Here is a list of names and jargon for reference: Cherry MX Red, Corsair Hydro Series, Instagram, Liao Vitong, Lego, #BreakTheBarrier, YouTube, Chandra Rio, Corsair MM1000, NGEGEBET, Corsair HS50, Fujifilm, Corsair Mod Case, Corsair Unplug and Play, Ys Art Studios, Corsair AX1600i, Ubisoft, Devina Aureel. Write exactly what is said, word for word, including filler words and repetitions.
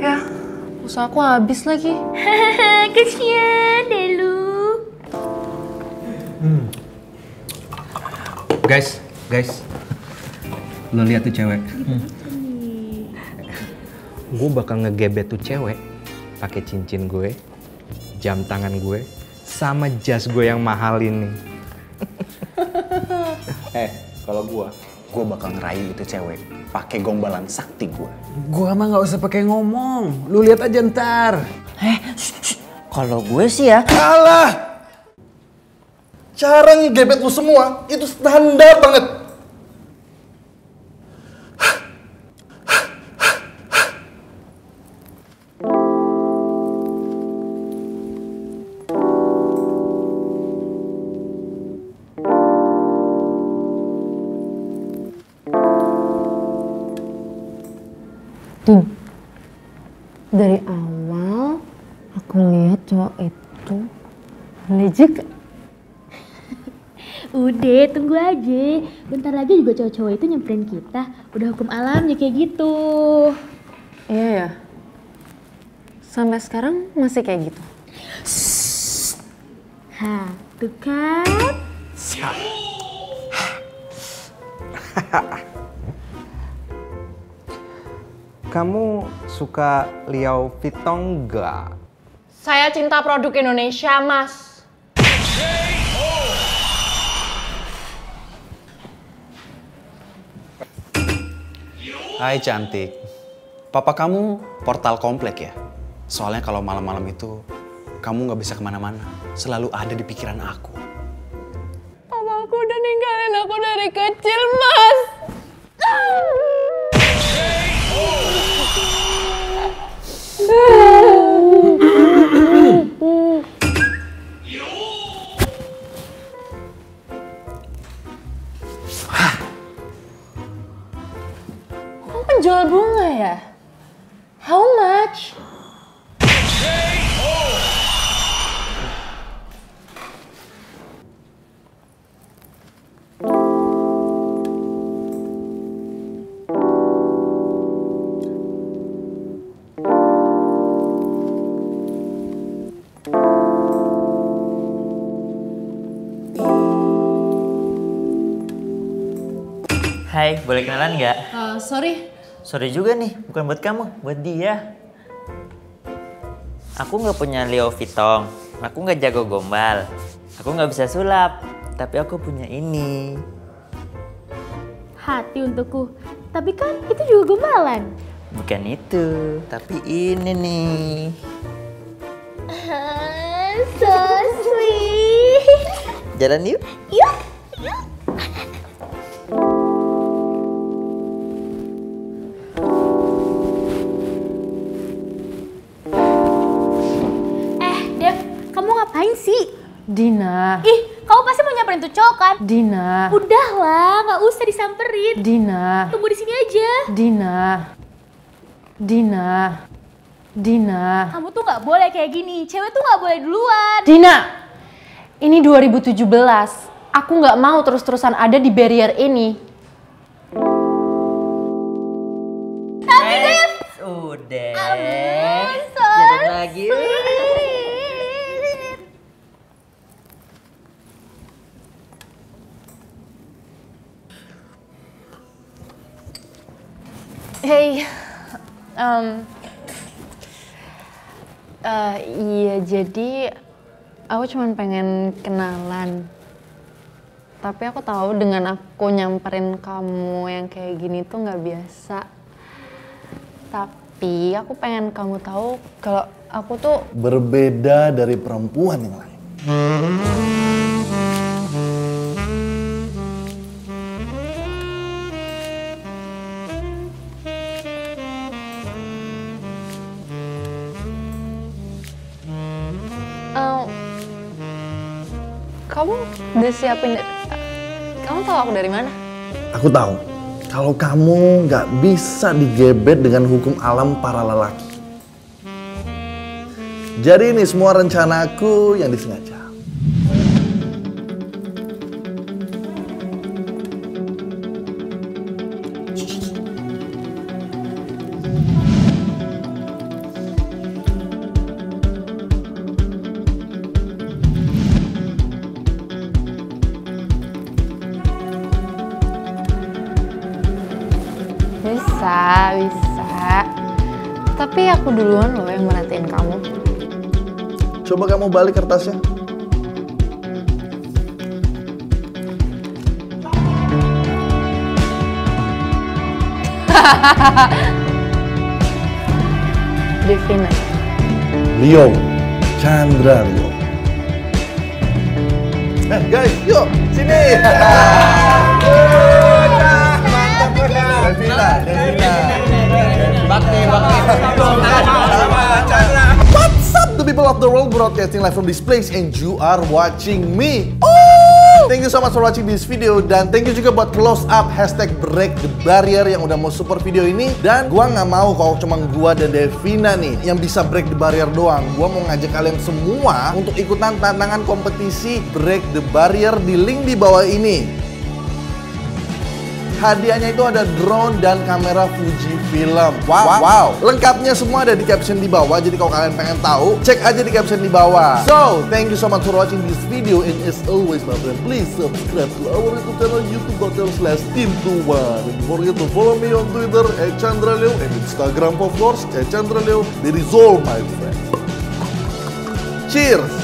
Ya, usaha aku habis lagi. Kasihan deh lu. Hmm. Guys, guys. Lo lihat tuh cewek. Hmm. Gue bakal ngegebet tuh cewek pakai cincin gue, jam tangan gue, sama jas gue yang mahal ini. Eh, kalau gue, gue bakal ngerayu itu cewek pakai gombalan sakti gue. Gue mah nggak usah pakai ngomong, lu lihat aja ntar. Eh, kalau gue sih ya. Alah, cara ngegebet lu semua itu standar banget. Tuh, dari awal aku lihat cowok itu legit. Udah, tunggu aja. Bentar lagi juga cowok-cowok itu nyemperin kita. Udah hukum alamnya kayak gitu. Iya ya. Sampai sekarang masih kayak gitu. Hah, tuh kan. Kamu suka Liao Vitong nggak? Saya cinta produk Indonesia, Mas. Hai cantik, papa kamu portal komplek ya? Soalnya kalau malam-malam itu kamu nggak bisa kemana-mana, selalu ada di pikiran aku. Papa aku udah ninggalin aku dari kecil, Mas. Kamu penjual bunga ya? How much? Hai, boleh kenalan nggak? Uh, sorry. Sorry juga nih, bukan buat kamu, buat dia. Aku nggak punya Liao Vitong, aku nggak jago gombal, aku nggak bisa sulap, tapi aku punya ini. Hati untukku, tapi kan itu juga gombalan. Bukan itu, tapi ini nih. Uh, so sweet. Jalan yuk. Yuk, yuk. Dina. Ih, kamu pasti mau nyamperin tuh cowok kan? Dina. Udahlah, nggak usah disamperin. Dina. Tunggu di sini aja. Dina. Dina. Dina. Kamu tuh nggak boleh kayak gini. Cewek tuh nggak boleh duluan. Dina. Ini dua ribu tujuh belas. Aku nggak mau terus-terusan ada di barrier ini. Tapi Dev. Udah. Jalan lagi. Hey, um, uh, iya jadi aku cuma pengen kenalan. Tapi aku tahu dengan aku nyamperin kamu yang kayak gini tuh nggak biasa. Tapi aku pengen kamu tahu kalau aku tuh berbeda dari perempuan yang lain. Kamu udah siapin dari... Kamu tahu aku dari mana? Aku tahu. Kalau kamu nggak bisa digebet dengan hukum alam para lelaki. Jadi ini semua rencanaku yang disengaja. Bisa, bisa. Tapi aku duluan loh yang merhatiin kamu. Coba kamu balik kertasnya. Devina Rio, Chandra Rio. Eh hey guys, yuk sini. Udah, mantap udah. Devina, Devina, bakti, bakti. Sama Chandra. What's up the people of the world, broadcasting live from this place and you are watching me. Thank you so much for watching this video dan thank you juga buat close up hashtag break the barrier yang udah mau support video ini. Dan gua nggak mau kalau cuma gua dan Devina nih yang bisa break the barrier doang. Gua mau ngajak kalian semua untuk ikutan tantangan kompetisi break the barrier di link di bawah ini. Hadiahnya itu ada drone dan kamera Fujifilm. Wow, wow. Lengkapnya semua ada di caption di bawah. Jadi kalau kalian pengen tahu, cek aja di caption di bawah. So, thank you so much for watching this video. And as always, my friend, please subscribe to our YouTube channel youtube dot com slash team twenty-one. Don't forget to follow me on Twitter at Chandra Rio and Instagram of course at Chandra Rio. That is all, my friend. Cheers.